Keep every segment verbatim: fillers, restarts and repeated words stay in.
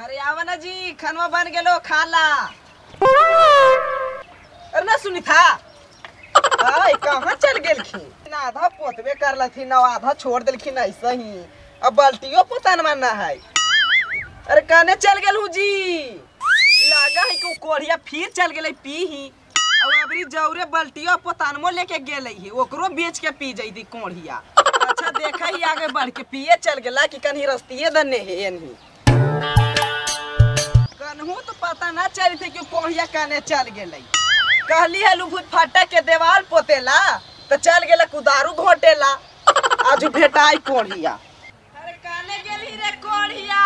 अरे आवा ना जी, खानवा बन गेलो खाला। अरे ना सुनी था आई कहाँ चल गेलखिन, ना आधा पोतबे करल थी ना आधा छोड़ देलखिन ऐसे ही। अब बाल्टियों पोतन मानना है। अरे काने चल गेलू जी, लगा है कि कोढ़िया फिर चल गेलै पी ही। अब अबरी जौरे बाल्टियों पोतनमो लेके गेलै ही, ओकरो बेच के पी जईदी कोढ़िया। अच्छा देखा ही आगे बढ़ के पिए चल गेला कि कन्ही रस्तिए दने है एनही। कन्हू तो पता ना चली थे कि कोढ़िया काने चल गेलै। कहली है लुभूत फटा के देवाल पोतेला तो चल गेला कुदारू घोटेला। आज भेटाई कोढ़िया, अरे काने गेली रे कोढ़िया,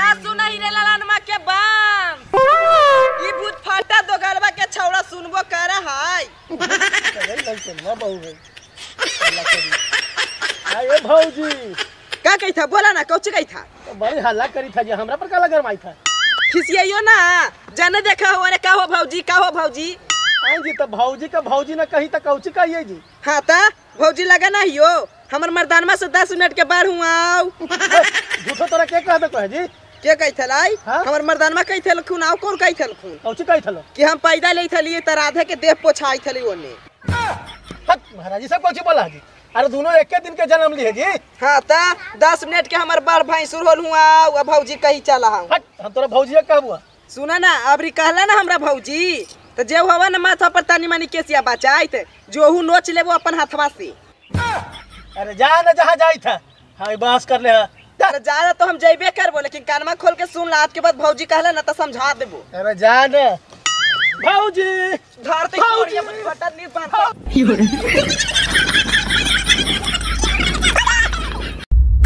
ना सुनहि रे ललनमा के बाम। ई भूत फटा दोगलवा के छौड़ा सुनबो करे हाय। चलै लइके न बहु है हाय। ओ भौजी का कहि था, बोला ना कौची कहि था। तो बड़ी हल्ला करी था जे हमरा पर काला गरमाई था। खिसियो ना जाने देखा हो रे, का हो भौजी, का हो भौजी। आई जी त भौजी का भौजी ना कही त कौची कहिए जी। हां त भौजी लगा ना हियो, हमर मर्दानमा से दस मिनट के बाहर हुआ आओ। झूठो तोरा के कह दे कह जी, के कहि थलाई हमर मर्दानमा कहि थल खुन आओ। कौन कहि थल खुन, कौची कहि थलो कि हम पैदा ले थलिए त राधे के देह पोछाई थली ओने। हट महाराज जी सब कौची बोला जी। अरे दोनों एक दिन के जन्म लिए जी। हां त दस मिनट के हमर बार भाई शुरू होल हुआ आओ। भौजी कहि चला हम, हम तोरा भौजी का कहबो। सुना ना अबरी कहला ना हमरा भौजी तो जे हवा ना माथा पर तानी मानी केसिया बचाइत जोहू नोच लेबो अपन हाथवा से। अरे जा ना जहां जाई था हाय बस कर ले। अरे जा ना तो हम जइबे करबो, लेकिन कानमा खोल के सुन ला। आज के बाद भौजी कहला ना त समझा देबो। अरे जा ना भौजी धरती कोरिया में फटा नीर बांध।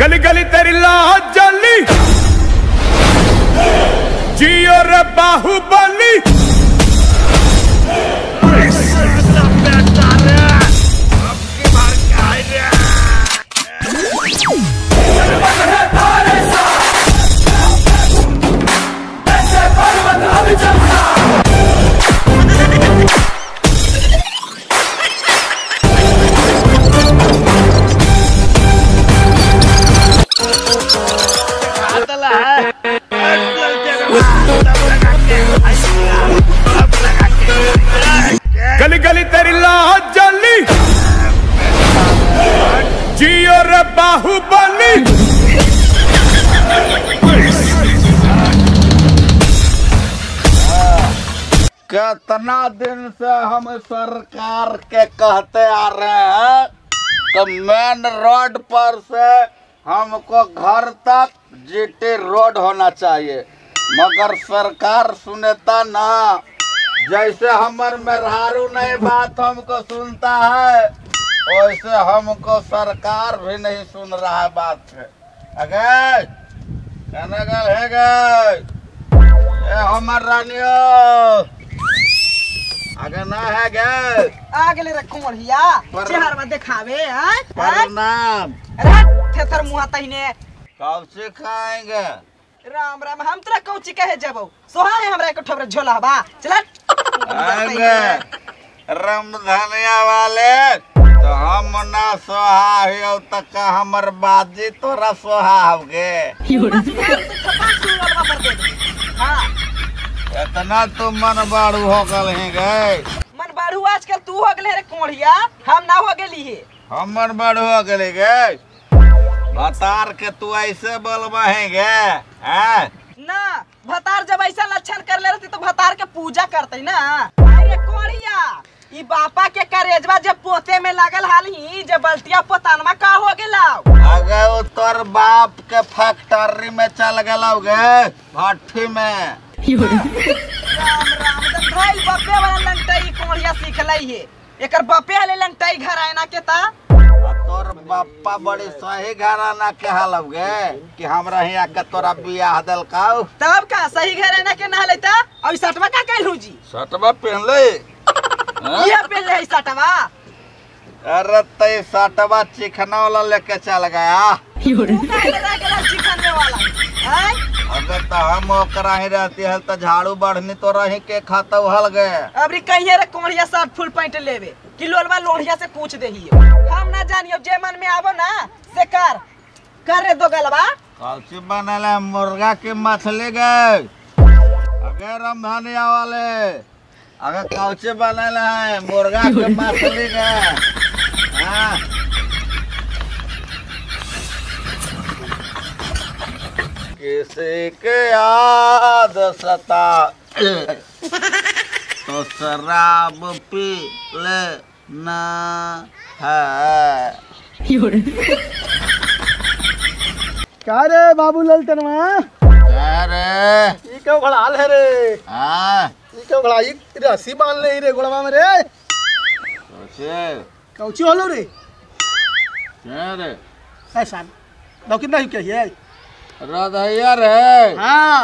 गली गली तेरी लाज जली जियो रे बाहुबली। गली गली तेरी लाज जली जियो रे बाहुबली। कितना दिन से हम सरकार के कहते आ रहे हैं तो मेन रोड पर से हमको घर तक जीटी रोड होना चाहिए, मगर सरकार सुनता ना। जैसे हमर मेहरारू नहीं बात हमको सुनता है, वैसे हमको सरकार भी नहीं सुन रहा है बात है। अगर कहने गल है गए हमर रानियो अगर ना है गए आगे ले रखूं हिया चेहरा में दिखावे है प्रणाम। अरे थेथर मुहा तहिने कौची खाएंगे। राम राम, हम तोरा कौची कहे जबो, सोहा है हमरा एक ठोबरा झोला बा चल रमधनिया वाले। तो हम ना सोहाव तक हमर बाजी तोरा सोहावगे। इतना तू मन बारू हो गल है गए। मन बारू आजकल तू हो गले रे कोढ़िया, हम ना हो गली है। हम मन बारू हो गले गए भतार के तू ऐसे बोलबा है गए ना। भतार जब ऐसा लक्षण कर ले रहती तो भतार के पूजा करते ना। अरे कोढ़िया ई बापा के करेजवा जब पोते में लागल हाल ही जब बल्टिया पोतानमा का हो गेला। अगे ओ तोर बाप के फैक्ट्री में चल गेला गे भट्ठी में। राम राम जब भाई बापे वाला लंगटाई कोढ़िया सीख लई है। एकर बापे हले लंगटाई घराना के ता तोर बापा बड़ी सही घराना के हालब गे कि हमरा हिया के तोरा बियाह दल काऊ। तब का सही घराना के ना लेता और सटवा का कहलू जी। सटवा पहन ले ये पहन ले सटवा। अरे तई सटवा चिखना वाला लेके चल गया। चिखने वाला हैं अगर त हम ओकरा ही रहती हल त झाड़ू बढ़नी तोरा ही के खाता हल गे। अबरी कहिए रे कोढ़िया साठ फुल पैंट लेवे कि लोलवा लोढ़िया से पूछ देहिए। हम ना जानियो जे मन में आवो ना से कर। कर रे दो गलवा काची बनाला मुर्गा के मछली गए अगर रमधानिया वाले अगर काउचे बनाला है मुर्गा के मछली गए। हाँ किसी के याद सता तो शराब पी ले ना है। क्या रे बाबूलाल तनवा क्या रे ई के घड़ाल है रे। हां ई के घड़ा ई रस्सी बांध ले रे गोड़वा में रे कौचे कौची होलो रे क्या रे ऐसान लौकिन नहीं के ये राधैया रे। हां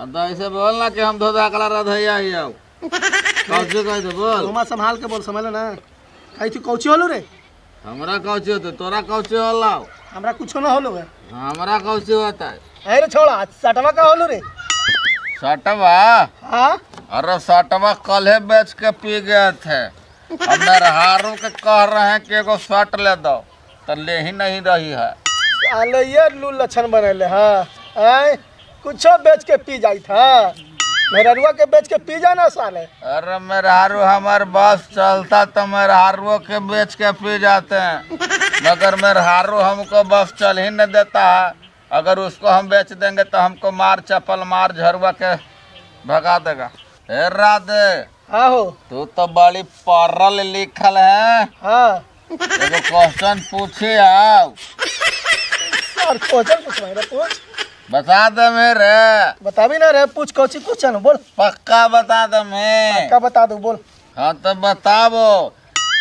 आदा ऐसे बोलना कि हम धोदा अगला राधैया ही आओ कौचे कह दे बोल तुम संभाल के बोल समझ ले ना कई तू कौची होलो रे हमरा कौची होतो तोरा कौची होला हमरा कुछ ना होलो है हमरा कौची होता है। अरे छोड़ा साठवा का होलो रे साठवा। हां अरे साठवा कल है बेच के पी गए थे अब नरहारों के कह रहे हैं कि एगो शर्ट ले दो तो ले ही नहीं रही है साले ये लू लक्षण बनले। हां ए कुछ बेच के पी जाई था मेरा रुआ के बेच के पी जाना साले। अरे मेरा हारू हमार बस चलता तो मेरा हारू के बेच के पी जाते हैं मगर मेरा हारू हमको बस चल ही नहीं देता है अगर उसको हम बेच देंगे तो हमको मार चपल मार झरुआ के भगा देगा। हे राधे आहो तू तो बड़ी पढ़ल लिखल है। हाँ एगो क्वेश्चन पूछी आओ सर क्वेश्चन पूछ मेरा पूछ बता दे मेरे बता भी ना रे पूछ कौची क्वेश्चन बोल पक्का बता दे मैं पक्का बता दू बोल। हाँ तो बताओ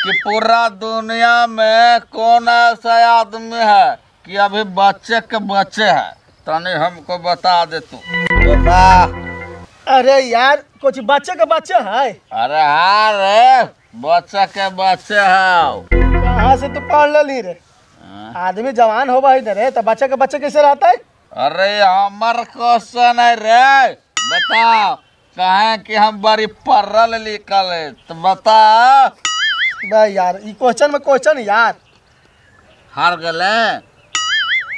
कि पूरा दुनिया में कौन ऐसा आदमी है कि अभी बच्चे के बच्चे है तनी हमको बता दे तू बता। अरे यार कुछ बच्चे के बच्चे है। अरे हाँ रे बच्चे के बच्चे है कहाँ से तू पढ़ ली रे आदमी जवान होगा इधर है तो बच्चे के बच्चे कैसे रहता है। अरे हमार क्वेश्चन है रे बताओ कहे कि हम बड़ी पढ़ल लिखल है तो बता भाई यार ये क्वेश्चन में क्वेश्चन यार हार गए।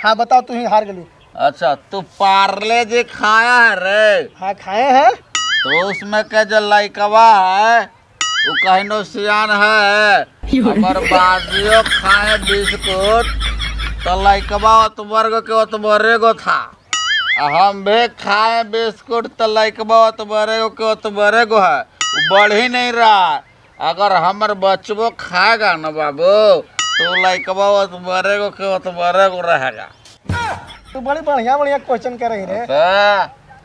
हाँ बताओ तू ही हार गलू। अच्छा तू पार्ले जी खाया है रे। हाँ खाए हैं तो उसमें के जो लइकवा है वो कहनो सियान है हमार बाजियो खाए बिस्कुट तो लइकवा वर्ग के उतरे गो था हम भी खाए बिस्कुट तो लइकवा उतरे गो के उतरे गो है बढ़ ही नहीं रहा अगर हमारे बच्चों खाएगा ना बाबू तो लइकवा उतरे गो के उतरे गो रहेगा। तू बड़ी बढ़िया बढ़िया क्वेश्चन कर रही रे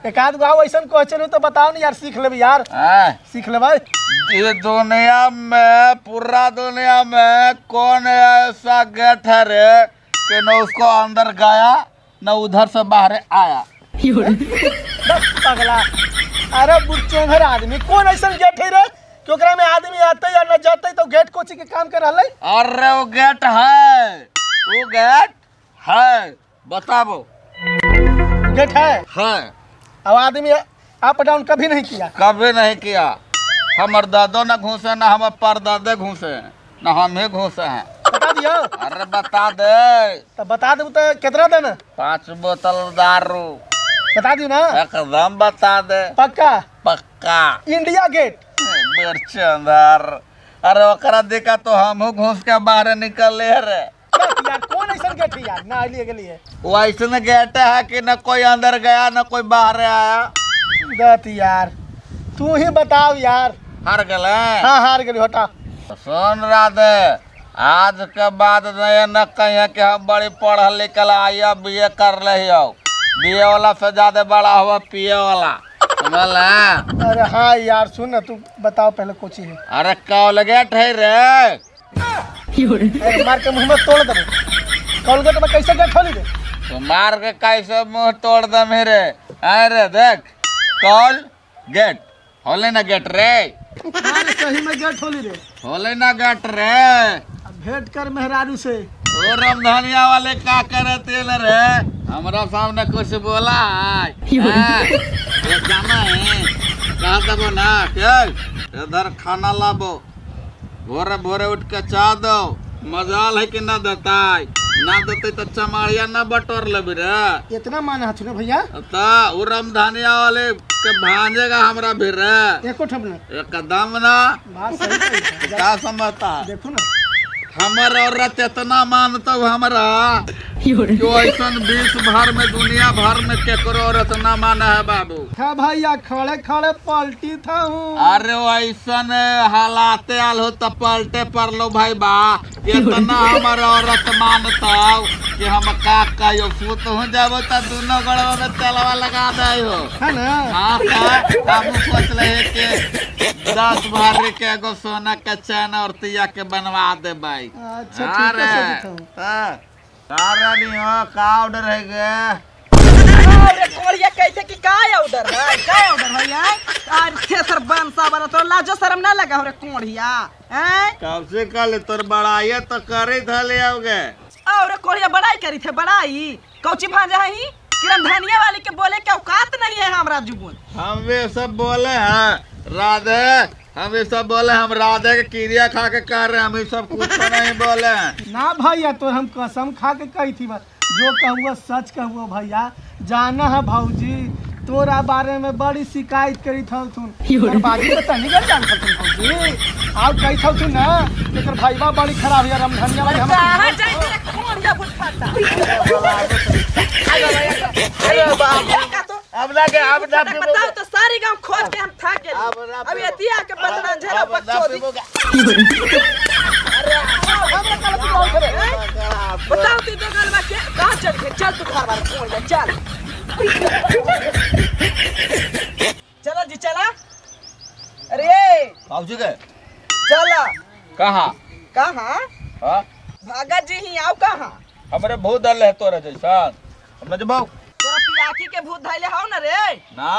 एकाध गाँव ऐसा क्वेश्चन हो तो बताओ ना यार सीख ले यार सीख ले भाई। ये दुनिया में पूरा दुनिया में कौन ऐसा गेट है रे कि न उसको अंदर गया न उधर से बाहर आया बस पगला। अरे बुच्चोंगर आदमी कौन ऐसा गेट है रे कि ओकरा में आदमी आते या न जाते तो गेट कोची के काम कर रहले। अरे वो गेट है वो गेट है बताबो गेट है है अब आदमी अप डाउन कभी नहीं किया कभी नहीं किया हमर दादो न घुसे न हमर परदादे घुसे न हम ही घुसे हैं बता दिया। अरे बता दे तो बता दू तो कितना देना पाँच बोतल दारू बता दियो ना एकदम बता दे पक्का पक्का इंडिया गेट चंदार। अरे ओकरा देखा तो हम घुस के बाहर निकल ले रे यार कौन ऐसा गेट है यार ना लिए के लिए वो ऐसा गेट है कि ना कोई अंदर गया ना कोई बाहर आया गत यार तू ही बताओ यार हार गए। हाँ हार गए हटा सुन राधे आज के बाद न कहिए कि हम बड़ी पढ़ल लिखल आइए बी ए कर ले बी ए वाला से ज्यादा बड़ा हुआ पी ए वाला समझल। अरे हाँ यार सुन ना तू बताओ पहले कोची है। अरे कॉलगेट है रे अरे मार के मुँह में तोड़ दे कॉलगेट में कैसे गेट खोली दे तो मार के कैसे मुँह तोड़ दे मेरे। अरे देख कॉल गेट होले ना गेट रे सही में गेट होली रे होले ना गेट रे भेंट कर मेहरारू से ओ रमधानिया वाले का करते रे हमरा सामने कुछ बोला है कहा दबो ना इधर खाना लाबो भोरे भोरे उठ के चाह दो मजाल है कि ना देता है ना देते तो चमारिया ना बटोर लबिरा। इतना मान हाथ ना भैया ता वो रामधानिया वाले के भांजेगा हमरा भिरा एको ठप ना एक कदम ना बात सही है का समझता देखो ना हमर औरत इतना मानता हमरा जो ऐसा बीस भर में दुनिया भर में केकरो औरत ना माना है बाबू था भैया खड़े खड़े पलटी था हूं। अरे ऐसा हालाते आल हो तो पलटे पर लो भाई बा इतना हमर औरत मानता कि हम का का यो फूत हो जाबो त दोनों गड़वा में तलवा लगा दई हो है ना। हां का हम सोच रहे के दस भर के एगो सोना के चैन और तिया के बनवा दे भाई। अच्छा ठीक है हां सारा नहीं हो का ऑर्डर है गे अरे कोरिया कैसे की का ऑर्डर है का ऑर्डर है यार आज के सर बनसा बना तो लाजो शर्म ना लगा रे कोरिया हैं कब से काल तोर बड़ाई तो करे धले आओगे और कोरिया बड़ाई करी थे बड़ाई कौची भांजा है किरण धानिया वाली के बोले के औकात नहीं है हमरा जुबन हम वे सब बोले हैं राधे हम ये सब बोले हम राधे के कीरिया खा के कर रहे हैं हम सब कुछ नहीं बोले ना भैया तो हम कसम खा के कही थी बात जो कहूँ सच कहूँ भैया जाना है भाऊजी तोरा बारे में बड़ी शिकायत करी था तुन और बाजी पता नहीं कर जान सकते भाऊजी आप कही था तुन ना तेरे भाईवा बड़ी खराब है हम धनिया वाली हम कहां जाए तेरे कौन जा बुझाता अरे बाबा अब लगे अब ना बताओ तो सारे गांव खोज के हम थक गए अब यति आके पतना झरा बकचोदी अरे हमरा कल बताओ बताओ तू तो गलवा के कहां चल के चल तू घर वाला फोन ले चल चला जी चला। अरे बाबूजी के चला कहा कहा हां भागा जी ही आओ कहा हमरे भूत धरले है तोरा जैसा हम न जबाऊ तोरा पियाकी के भूत धइले हो न रे ना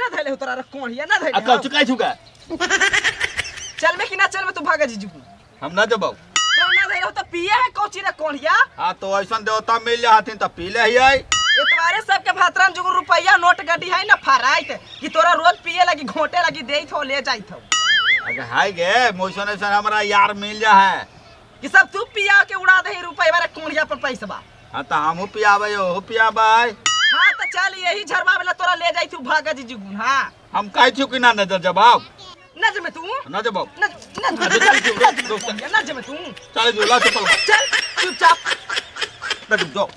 ना धइले हो तोरा कोढ़िया ना धइले अच्छा चुकाई चुका चल में कि ना चल में तू भागा जी जी हम न जबाऊ तोरा ना धइले हो त पिया है कोची रे कोढ़िया। हां तो ऐसन देवता मिल जा हथिन त पी ले हई एतवारे सबके भातरान जुगु रुपैया नोट गड्डी है ना फराइत कि तोरा रोज पिए लगी घोटे लगी देई थौ ले जाई थौ अगर हाय गे मोसने से हमरा यार मिल जा है कि सब तू पिया के उड़ा दे रुपैया रे कोड़िया पर पैसाबा। हां त हमहू पियाबै हो पियाबै हां त चल यही झरवा वाला तोरा ले जाई थौ भागा जी जुगु। हां हम काई छु कि ना नजर जबाओ नजर में तू नजर बाऊ नजर में तू चल जो ला चल चुपचाप ना डूब जाओ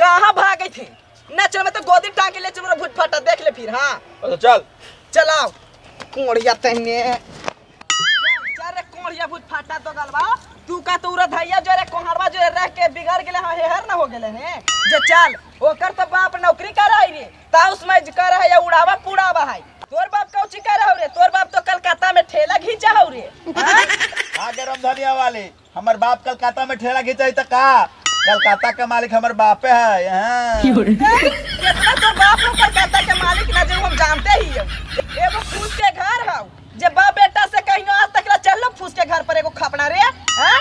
कहां भागे थे ना चल में तो गोदी टांग के ले चल भूत फटा देख ले फिर। हां तो चल चलाओ कोड़िया तने चल रे कोड़िया भूत फटा तो गलवा तू का तोरा धैया जरे कोहरवा जरे रह के बिगड़ गेले हां हेहर ना हो गेले ने जे चल ओकर तो बाप नौकरी कराई रे ता उसमें कर है उड़ावा पुड़ावा है तोर बाप कौची कर हो रे तोर बाप तो कलकत्ता में ठेला घिचा हो रे हां गरम धनिया वाले हमर बाप कलकत्ता में ठेला घिचाई त का कलकत्ता का मालिक हमारे बापे है हां कितना तो बाप लोग कलकत्ता के मालिक ना जो हम जानते ही है एगो फूस के घर हाउ जे बाप बेटा से कहिनो आज तक ला चल लो फूस के घर पर एगो खपना रे हां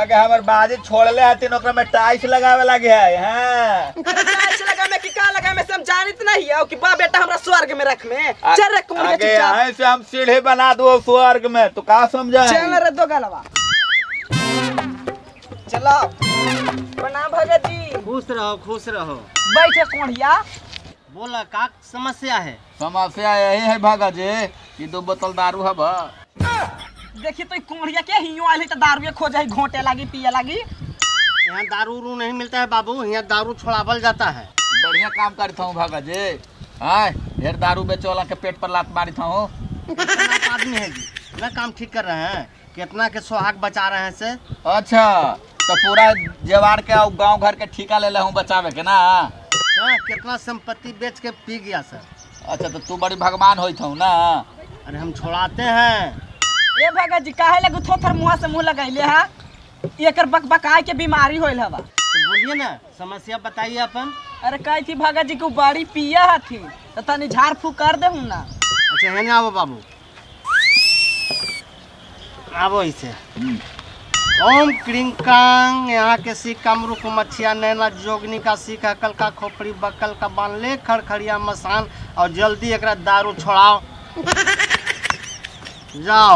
आगे हमर बाजी छोड़ले हतिन ओकरा में टाइल्स लगावे लागे है हां टाइल्स लगा में की का लगा में से हम जानत नहीं है कि बाप बेटा हमरा स्वर्ग में रख में चल रे कोन के चुपचाप आगे है से हम सीढ़ी बना दो स्वर्ग में तो का समझा चल रे दो गलवा चला बना भगत जी खुश रहो खुश रहो बैठे कोढ़िया बोला का समस्या है समस्या यही है भगत जी कि दो बोतल दारू हब देखी तो कोढ़िया के हियो आले त दारू खोज है घोटे लागी पिए लागी यहां दारू रू नहीं मिलता है बाबू यहां दारू छोड़ावल जाता है बढ़िया काम करत हूं भगत जी हां ढेर दारू बेचोला के पेट पर लात मारित हूं आदमी है जी ना काम ठीक कर रहे हैं कितना के सुहाग बचा रहे हैं से अच्छा तो पूरा जवार के और गांव घर के ठेका ले ले हूं बचावे के ना हां कितना संपत्ति बेच के पी गया सर। अच्छा तो तू बड़ी भगवान होई थौ ना अरे हम छोड़ाते हैं ए भगत जी काहे लगो थोथर मुंह से मुंह लगाइले है एकर बकबकाई के बीमारी होइल हवा तो बोलिए ना समस्या बताइए अपन। अरे काई थी भगत जी को बाड़ी पिया हथी त तनी झाड़ फूक कर देहु ना। अच्छा हे ना बाबू आबो इसे ओम क्रिंग कांग यहाँ के सिख कमरू को मछिया नैना जोगनी का सिख अकल का खोपड़ी बकल का बांध ले खड़खड़िया मसान और जल्दी एकरा दारू छोड़ाओ जाओ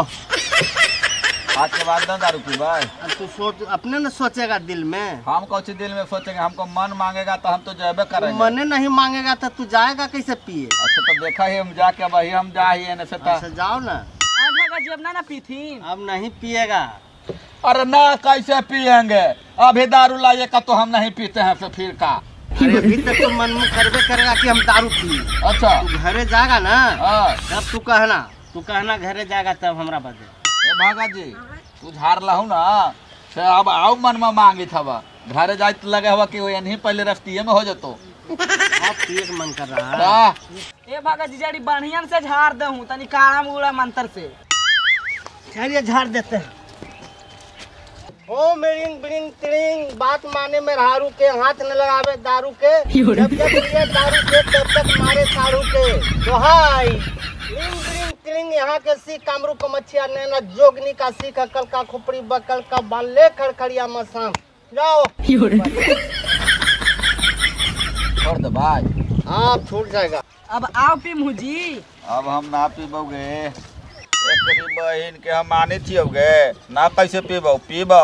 आज के बाद ना दारू पी भाई। तू सोच अपने न सोचेगा दिल में। हम कौन सी दिल में सोचेंगे, हमको मन मांगेगा तो हम तो जाएबे करेंगे। मने नहीं मांगेगा तो तू जाएगा कैसे पिए? अच्छा तो देखा ही हम जाके भाई हम जाए जाओ ना। अब ना पी थी अब नहीं पिएगा। अरे ना कैसे पियेंगे, अभी दारू लाइए का तो हम नहीं पीते हैं फिर का। अभी तक तो मन में करवे करेगा कि हम दारू पी। अच्छा तू घरे जाएगा ना तब तू कहना, तू कहना घरे जाएगा तब हमरा बजे। ए भागा जी तू झाड़ लहू ना से अब आओ मन में मांगी था घरे जाए तो लगे हुआ कि वो यहीं पहले रफ्तिये में हो जातो। एक मन कर रहा है ए भागा जीजारी बढ़िया से झाड़ दे हूँ तनी काम उड़ा मंत्र से चलिए झाड़ देते हैं। ओ मेरिंग बिरिंग तिरिंग बात माने में हारू के हाथ न लगावे दारू के, जब जब ये दारू के तब तक मारे सारू के। तो हाय बिरिंग बिरिंग तिरिंग यहाँ के सी कामरू कमछिया नैना जोगनी का सी ककल का खुपड़ी बकल का बाले खड़खड़िया मसाम जाओ और दबाज। हाँ छूट जाएगा। अब आओ पी मुझी। अब हम ना पीबोगे, बहन के हम माने थी गए ना कैसे पीबो पीबो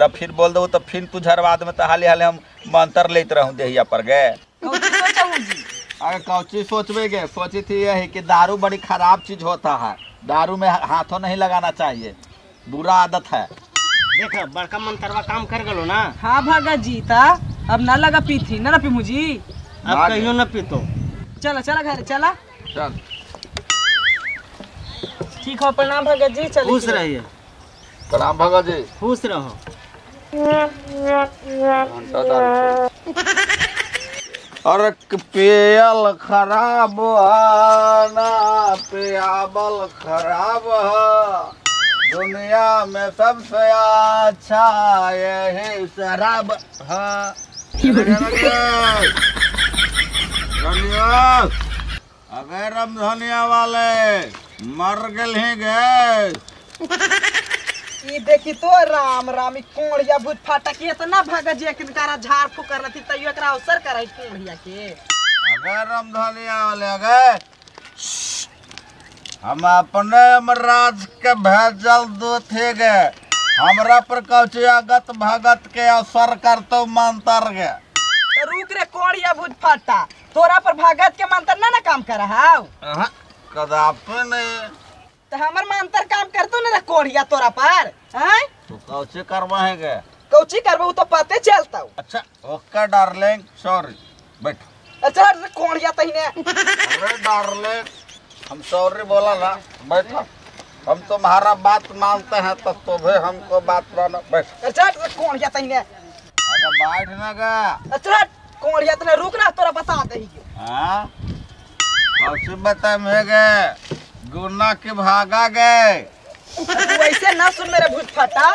न फिर बोल दो तो फिर तू झरवाद में तो हाले हाले हम मंत्र लेते रहूँ देहिया पर गए। अगर कौची सोचबे गए सोची थी यही कि दारू बड़ी खराब चीज होता है, दारू में हाथों नहीं लगाना चाहिए, बुरा आदत है। देखो बड़का मंत्रवा काम कर गलो ना। हाँ भागा जीता अब ना लगा पी थी ना पी मुझी अब कहियो न पी तो चला चला घर चला चल ठीक हो। प्रणाम भगत जी। चलिए खुश रहिए। प्रणाम भगत जी। खुश रहो। अरे पियल खराब है ना पियाबल खराब है, दुनिया में सबसे अच्छा यही शराब है। अगर रमधनिया वाले मर गल हैं गए। देखी तो राम रामी कोड़िया भूत फाटा के तो ना भागा जी के बेचारा झाड़ फूक कर रही तैयो एकरा अवसर कराई कोड़िया के। अगर रमधनिया वाले गए हम अपने अमराज के भेजल दो थे गए, हमरा पर कौची आगत भागत के असर करतो मंतर गए। तो रुक रे कोड़िया भूत फाटा तोरा पर भागत के मंतर ना ना काम कर रहा हूं कदापि नहीं। तो हमर मंत्र काम करतो ना कोड़िया तोरा पर हैं तो कौची करवा है के कौची करबो तो पते चलता। अच्छा ओके डार्लिंग सॉरी बैठ। अच्छा कोड़िया तईने अरे डार्लिंग हम सॉरी बोला ना बैठो, हम तुम्हारा बात मानते हैं तब तो भी हमको बात मानो बैठ। अच्छा कोड़िया तईने अगर बैठ ना गा। अच्छा कोड़िया तने रुकना तोरा बता दही के। हां कौची बता में गए गुना के भागा गए। वैसे ना सुन मेरे भूत फटा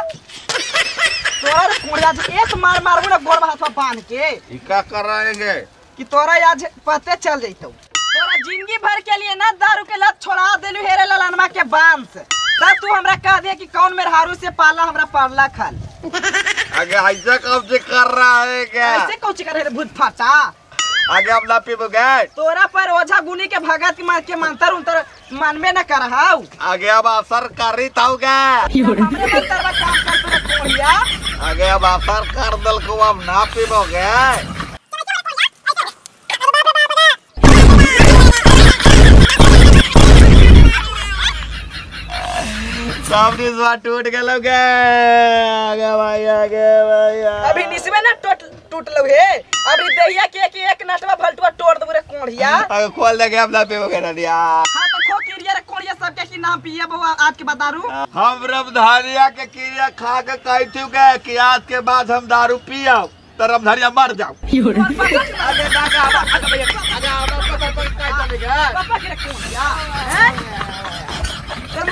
तोर कोड़िया जी एक मार मारू ना गोड़ हाथ में बांध के इका कराएंगे कि तोरा आज पते चल जइतो। तोरा जिंदगी भर के लिए ना दारू के लत छोड़ा देलु हेरे ललनमा के बांध से, तब तू हमरा कह दे कि कौन मेरे हारू से पाला हमरा पाला खाल। अगर ऐसा कौची कर रहा है क्या ऐसे कौची कर रे भूत फटा आगे अब ना पीबो गए, तोरा पर ओझा गुनी के भगत मार के मंत्र उतर मन में न कर हाउ आगे अब असर करी ताऊ गे। हमरे मंत्र में काम कर तोरा कोड़िया आगे अब असर कर दल को अब ना पीबो गए। सामने से टूट गलो गे आगे भाई आगे भाई अभी निसबे ना टूट टूट लो हे अभी देहिया के के एक नटवा भलटवा तोड़ देबो रे कोड़िया। अगर खोल दे के अपना पेबो के नदिया। हां तो खो कीरिया रे कोड़िया सबके की नाम पिए बबुआ आज के बाद दारू। हम रमधारिया के कीरिया खा के कहि थू गे कि आज के बाद हम दारू पियो त रमधारिया मर जाओ। आगे भागा आगे भैया आगे आगे कोई काय चले गे पापा के कोड़िया हैं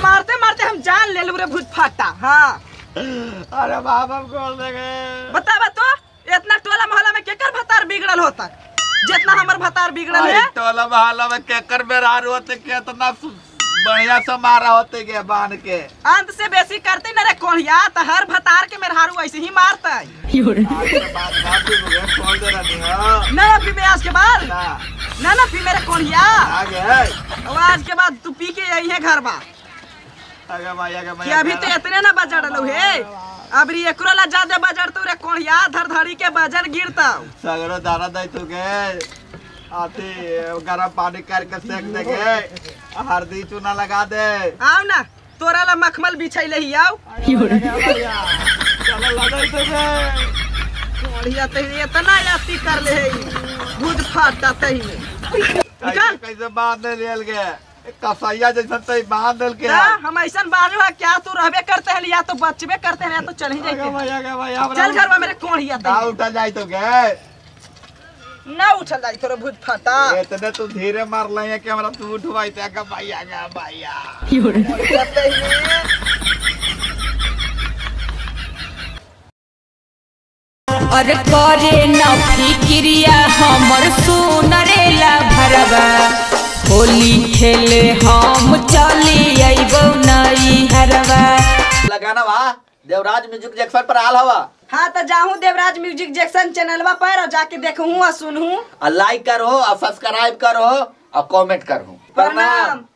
मारते मारते हम जान ले लू रे भूत फाटा। हाँ अरे बाप हम खोल देंगे। बतावा तो इतना टोला मोहल्ला में केकर भतार बिगड़ल होता जितना हमर भतार बिगड़ल है। टोला मोहल्ला में केकर बेरार होते कितना बढ़िया से मारा होते के बांध के अंत से बेसी करते न रे कोड़िया त हर भतार के मेरहारू ऐसे ही मारता है। ना ना पीबे आज के बाद ना ना पी मेरे कोड़िया आगे आज के बाद तू पी के यही है घर बा। अभी तो इतने ना बजट लू है, अब एकरो ला ज्यादा बजट तो रे कोढ़िया धर धरी के बजट गिरता सगरो दाना दई तू के आती गरम पानी करके सेक दे के हरदी चूना लगा दे। आओ ना तोरा ला मखमल बिछाई ले ही आओ। चलो लड़ाई तो के कोढ़िया ते इतना याती कर ले है भूत फाटता तही में निकल कैसे बात ले लेल के कसैया जैसा तई बांध दल के। हम ऐसन बांधो क्या तू रहबे करते है या तो बचबे करते है या तो चल ही जाई के चल घरवा मेरे कोढ़िया तई ना उठल जाई तो के ना उठल जाई तोरा भूत फटा इतने तू धीरे मार ले है कि हमरा तू उठवाई त का भैया का भैया कहते है और करे ना फिक्रिया हमर सुनरेला भरवा होली खेले हम चली आइबो नई हरवा लगाना वा देवराज म्यूजिक जैक्सन पर आल हवा। हां त जाहूं देवराज म्यूजिक जैक्सन चैनलवा पर और जाके देखूं और सुनूं और लाइक करो और सब्सक्राइब करो और कमेंट करो। प्रणाम।